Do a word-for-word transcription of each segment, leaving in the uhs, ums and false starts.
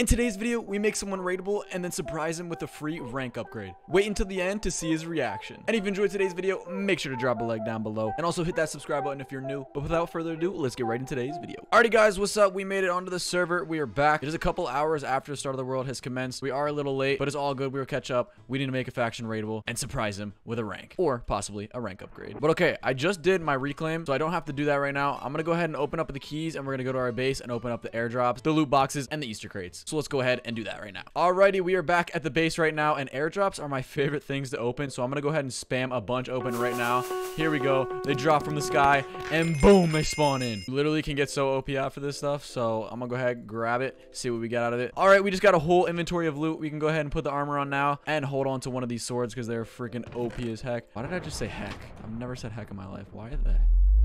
In today's video, we make someone raidable and then surprise him with a free rank upgrade. Wait until the end to see his reaction. And if you enjoyed today's video, make sure to drop a like down below and also hit that subscribe button if you're new. But without further ado, let's get right into today's video. Alrighty guys, what's up? We made it onto the server. We are back. It is a couple hours after the start of the world has commenced. We are a little late, but it's all good. We will catch up. We need to make a faction raidable and surprise him with a rank or possibly a rank upgrade. But okay, I just did my reclaim, so I don't have to do that right now. I'm gonna go ahead and open up the keys and we're gonna go to our base and open up the airdrops, the loot boxes, and the Easter crates. So let's go ahead and do that right now. Alrighty, we are back at the base right now, and airdrops are my favorite things to open, so I'm gonna go ahead and spam a bunch open right now. Here we go. They drop from the sky, and boom, they spawn in. You literally can get so O P out for this stuff, so I'm gonna go ahead and grab it, see what we got out of it. Alright, we just got a whole inventory of loot. We can go ahead and put the armor on now, and hold on to one of these swords, because they're freaking O P as heck. Why did I just say heck? I've never said heck in my life. Why did that?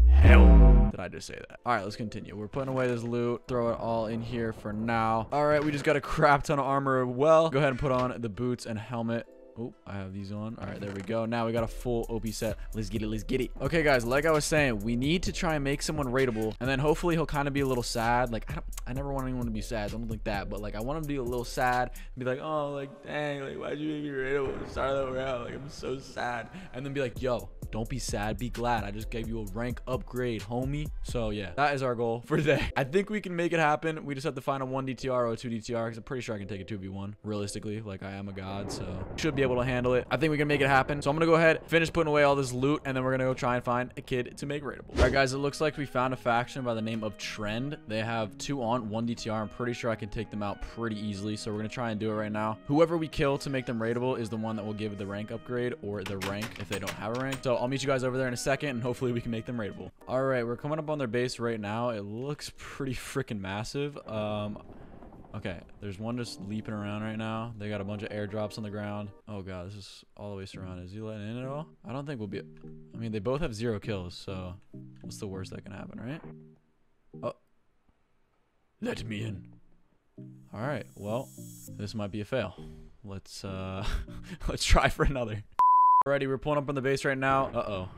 Hell, did I just say that? All right, let's continue. We're putting away this loot. Throw it all in here for now. All right, we just got a crap ton of armor as well. Go ahead and put on the boots and helmet. Oh, I have these on. All right, there we go. Now we got a full O P set. Let's get it. Let's get it. Okay, guys, like I was saying, we need to try and make someone raidable, and then hopefully he'll kind of be a little sad. Like, I don't, I never want anyone to be sad. So I don't think that, but like, I want him to be a little sad and be like, oh, like, dang, like, why'd you make me raidable? Start that round. Like, I'm so sad. And then be like, yo, don't be sad. Be glad. I just gave you a rank upgrade, homie. So yeah, that is our goal for today. I think we can make it happen. We just have to find a one D T R or a two D T R, because I'm pretty sure I can take a two V one realistically. Like, I am a god, so should be able to handle it. I think we can make it happen. So I'm gonna go ahead, finish putting away all this loot, and then we're gonna go try and find a kid to make raidable. All right, guys, it looks like we found a faction by the name of Trend. They have two on, one D T R. I'm pretty sure I can take them out pretty easily, so we're gonna try and do it right now. Whoever we kill to make them raidable is the one that will give the rank upgrade or the rank if they don't have a rank. So I'll meet you guys over there in a second, and hopefully we can make them raidable. All right, we're coming up on their base right now. It looks pretty freaking massive. Um, Okay, there's one just leaping around right now. They got a bunch of airdrops on the ground. Oh god, this is all the way surrounded. Is he letting in at all? I don't think we'll be... I mean, they both have zero kills, so... What's the worst that can happen, right? Oh. Let me in. Alright, well, this might be a fail. Let's, uh... let's try for another. Alrighty, we're pulling up on the base right now. Uh-oh.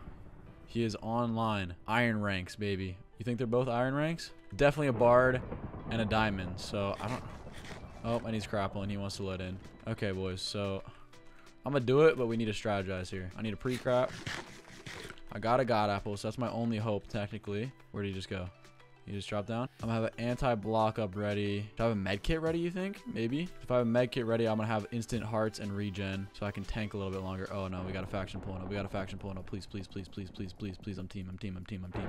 He is online. Iron ranks, baby. You think they're both iron ranks? Definitely a bard and a diamond, so I don't... Oh, and he's crappling. He wants to let in. Okay, boys, so I'm gonna do it, but we need to strategize here. I need a pre-crap. I got a god apple, so that's my only hope, technically. Where did he just go? He just dropped down. I'm gonna have an anti-block up ready. Do I have a med kit ready, you think? Maybe. If I have a med kit ready, I'm gonna have instant hearts and regen, so I can tank a little bit longer. Oh, no, we got a faction pulling up. We got a faction pulling up. Please, please, please, please, please, please, please. I'm team, I'm team, I'm team, I'm team.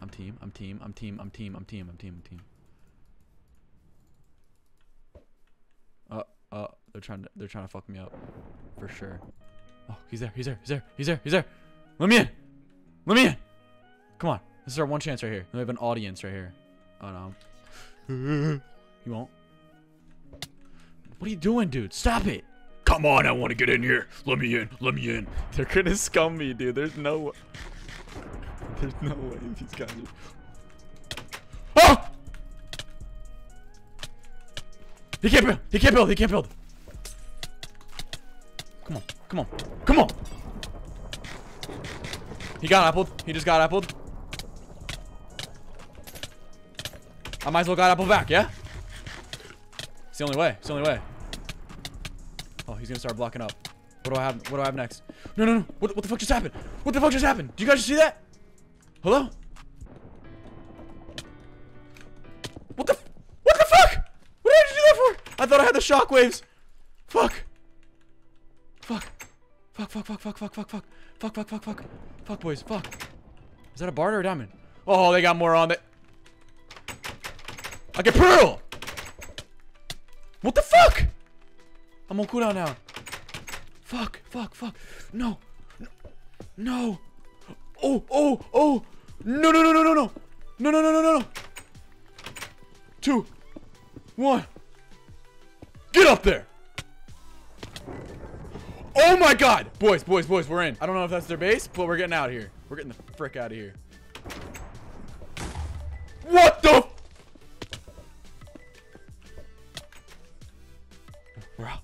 I'm team, I'm team, I'm team, I'm team, I'm team, I'm team, I'm team. Uh, uh, they're trying to, they're trying to fuck me up, for sure. Oh, he's there, he's there, he's there, he's there, he's there. Let me in, let me in. Come on, this is our one chance right here. We have an audience right here. Oh no, you won't. What are you doing, dude? Stop it. Come on, I want to get in here. Let me in, let me in. They're gonna scum me, dude. There's no. There's no way these guys are... Oh! He can't build! He can't build! He can't build! Come on. Come on. Come on! He got appled. He just got appled. I might as well got apple back, yeah? It's the only way. It's the only way. Oh, he's gonna start blocking up. What do I have? What do I have next? No, no, no. What, what the fuck just happened? What the fuck just happened? Do you guys just see that? Hello? What the f What the fuck? What did I do that for? I thought I had the shockwaves. Fuck. Fuck. Fuck, fuck, fuck, fuck, fuck, fuck, fuck. Fuck, fuck, fuck, fuck. Fuck, boys, fuck. Is that a bard or a diamond? Oh, they got more on it. I get pearl! What the fuck? I'm on cooldown now. Fuck, fuck, fuck. No. No. No. Oh, oh, oh. No, no, no, no, no, no. No, no, no, no, no, no. Two. One. Get up there. Oh, my God. Boys, boys, boys, we're in. I don't know if that's their base, but we're getting out of here. We're getting the frick out of here. What the? We're out.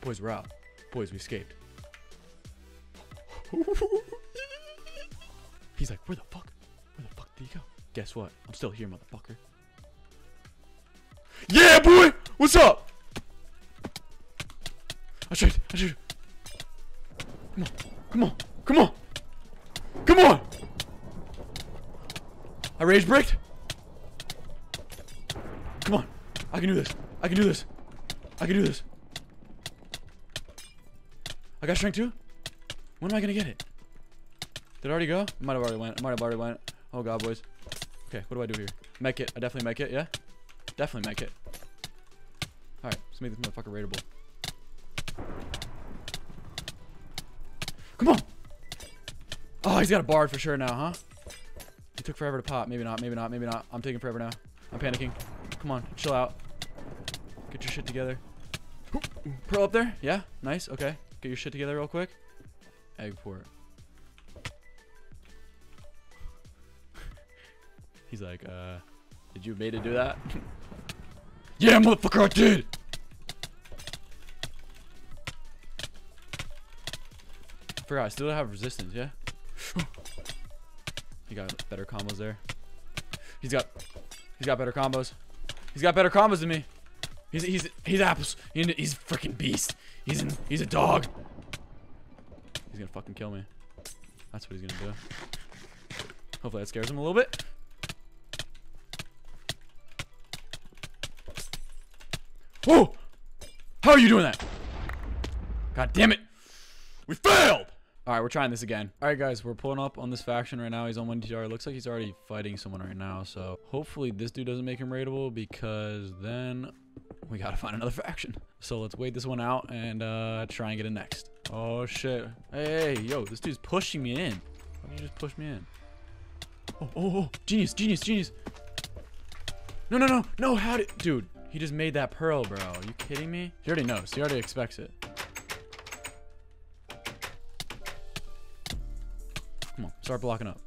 Boys, we're out. Boys, we escaped. He's like, where the fuck? Where the fuck did he go? Guess what? I'm still here, motherfucker. Yeah, boy! What's up? I tried. I tried. Come on. Come on. Come on. Come on! I rage bricked. Come on. I can do this. I can do this. I can do this. I got strength too? When am I gonna get it? Did it already go? Might have already went. Might have already went. Oh god, boys. Okay, what do I do here? Make it. I definitely make it, yeah? Definitely make it. Alright, let's make this motherfucker raidable. Come on! Oh, he's got a bard for sure now, huh? It took forever to pop. Maybe not, maybe not, maybe not. I'm taking forever now. I'm panicking. Come on, chill out. Get your shit together. Pearl up there? Yeah? Nice, okay. Get your shit together real quick. Egg port. He's like, uh, did you made it do that? Yeah, motherfucker, I did! I forgot, I still have resistance, yeah? He got better combos there. He's got, he's got better combos. He's got better combos than me. He's, he's, he's apples. He, he's a freaking beast. He's, in, he's a dog. He's gonna fucking kill me. That's what he's gonna do. Hopefully that scares him a little bit. Whoa! How are you doing that? God damn it! We failed! Alright, we're trying this again. Alright guys, we're pulling up on this faction right now. He's on one T R. It looks like he's already fighting someone right now. So hopefully this dude doesn't make him raidable, because then we gotta find another faction. So let's wait this one out and uh, try and get it next. Oh shit. Hey, hey, yo, this dude's pushing me in. Why don't you just push me in? Oh, oh, oh, genius, genius, genius. No, no, no, no, how did, dude. He just made that pearl, bro. Are you kidding me? He already knows. He already expects it. Come on. Start blocking up.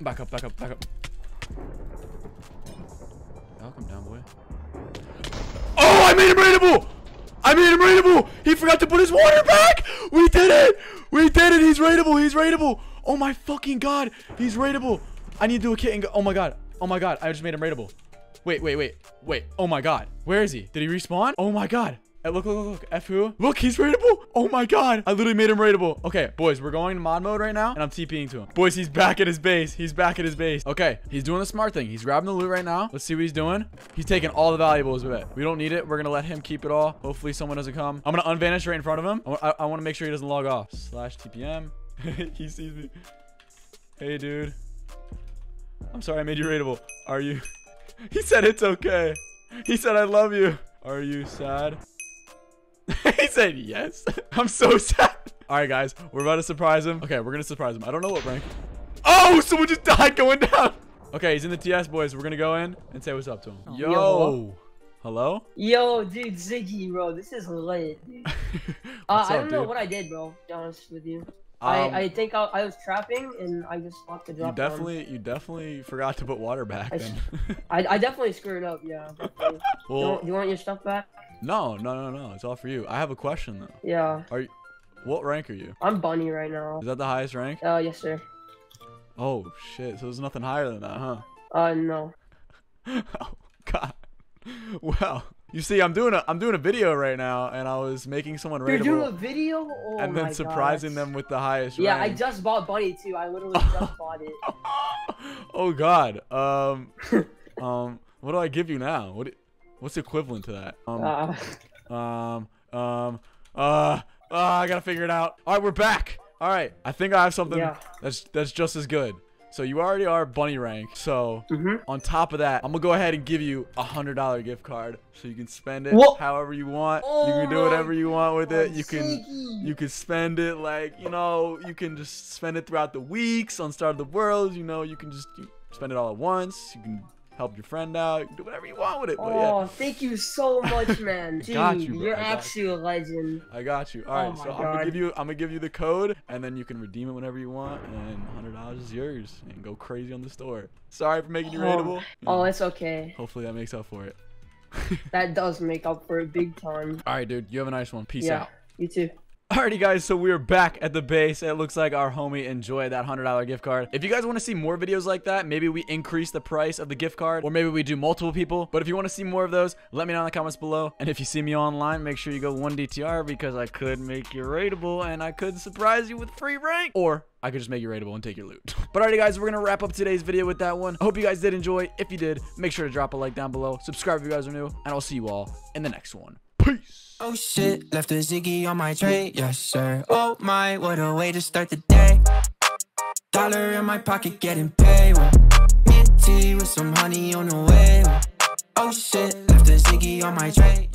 Back up, back up, back up. I'll come down, boy. Oh, I made him raidable! I made him raidable! He forgot to put his water back! We did it! We did it! He's raidable! He's raidable! Oh my fucking god! He's raidable! I need to do a kit and go. Oh my god! Oh my god! I just made him raidable! Wait! Wait! Wait! Wait! Oh my god! Where is he? Did he respawn? Oh my god! Look! Look! Look! Look! F who? Look! He's raidable! Oh my god! I literally made him raidable! Okay, boys, we're going to mod mode right now, and I'm TPing to him. Boys, he's back at his base. He's back at his base. Okay, he's doing a smart thing. He's grabbing the loot right now. Let's see what he's doing. He's taking all the valuables with it. We don't need it. We're gonna let him keep it all. Hopefully, someone doesn't come. I'm gonna unvanish right in front of him. I, I, I want to make sure he doesn't log off. Slash T P M. He sees me. Hey, dude. I'm sorry I made you raidable. Are you? He said it's okay. He said I love you. Are you sad? He said yes. I'm so sad. All right, guys, we're about to surprise him. Okay, we're gonna surprise him. I don't know what rank. Oh, someone just died going down. Okay, he's in the T S, boys. We're gonna go in and say what's up to him. Yo. Yo. Hello? Yo, dude, Ziggy, bro. This is lit, dude. uh, up, I don't know dude? what I did, bro, to be honest with you. Um, I, I think I, I was trapping and I just fucked the drop. You definitely, down. you definitely forgot to put water back. I, then. I, I definitely screwed up, yeah. Well, you, want, you want your stuff back? No, no, no, no. It's all for you. I have a question though. Yeah. Are you? What rank are you? I'm bunny right now. Is that the highest rank? Oh uh, yes, sir. Oh shit. So there's nothing higher than that, huh? Uh no. Oh god. Wow. You see, I'm doing a I'm doing a video right now, and I was making someone raidable. You're doing a video, oh and then my surprising gosh. them with the highest. Yeah, rank. I just bought Bunny too. I literally just bought it. Oh God. Um, um, what do I give you now? What, what's equivalent to that? Um, uh. um, um, uh, uh, I gotta figure it out. All right, we're back. All right, I think I have something yeah. that's that's just as good. So you already are bunny rank. So mm-hmm. on top of that, I'm gonna go ahead and give you a hundred dollar gift card, so you can spend it what? however you want. Oh, you can do whatever you want with it. You can you can spend it like you know. You can just spend it throughout the weeks on Star of the World. You know, you can just you spend it all at once. You can help your friend out. You can do whatever you want with it. Oh, but yeah. Thank you so much, man. Dude, got you, you're actually you. a legend. I got you. All right, oh so God. I'm gonna give you I'm gonna give you the code, and then you can redeem it whenever you want, and is yours, and go crazy on the store. Sorry for making you oh. raidable. Oh, it's okay. Hopefully that makes up for it. That does make up for it big time. All right, dude, you have a nice one. Peace yeah, out. You too. Alrighty guys, so we're back at the base. It looks like our homie enjoyed that one hundred dollar gift card. If you guys want to see more videos like that, maybe we increase the price of the gift card, or maybe we do multiple people. But if you want to see more of those, let me know in the comments below. And if you see me online, make sure you go one D T R because I could make you rateable and I could surprise you with free rank. Or I could just make you rateable and take your loot. But alrighty guys, we're going to wrap up today's video with that one. I hope you guys did enjoy. If you did, make sure to drop a like down below. Subscribe if you guys are new, and I'll see you all in the next one. Peace. Oh shit, left a Ziggy on my tray, yes sir. Oh my, what a way to start the day. Dollar in my pocket getting paid. Me and tea with some honey on the way. Oh shit, left a Ziggy on my tray.